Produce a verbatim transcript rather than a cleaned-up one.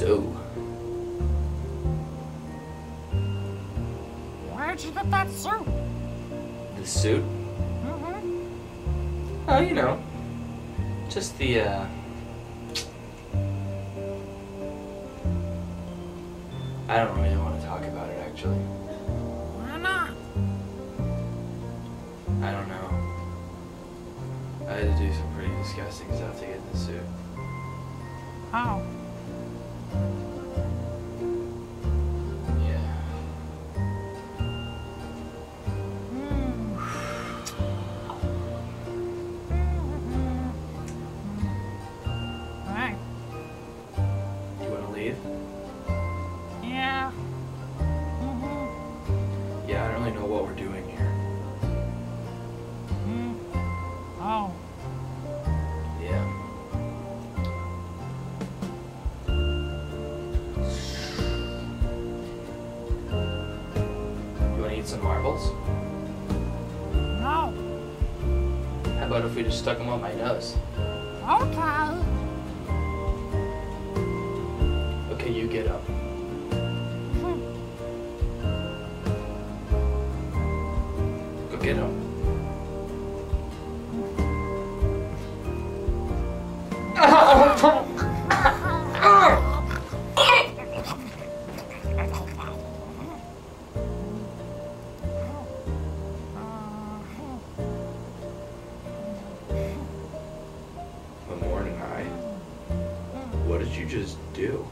So. Where'd you get that suit? The suit? Mm-hmm. Oh, you know. Just the, uh... I don't really want to talk about it, actually. Why not? I don't know. I had to do some pretty disgusting stuff to get the suit. How? Yeah. All right. You want to leave? Yeah. Mm-hmm. Yeah, I don't really know what we're doing here. Mm. Oh. Some marbles? No. How about if we just stuck them on my nose? Okay. Okay, you get up. Hmm. Go get up. What did you just do?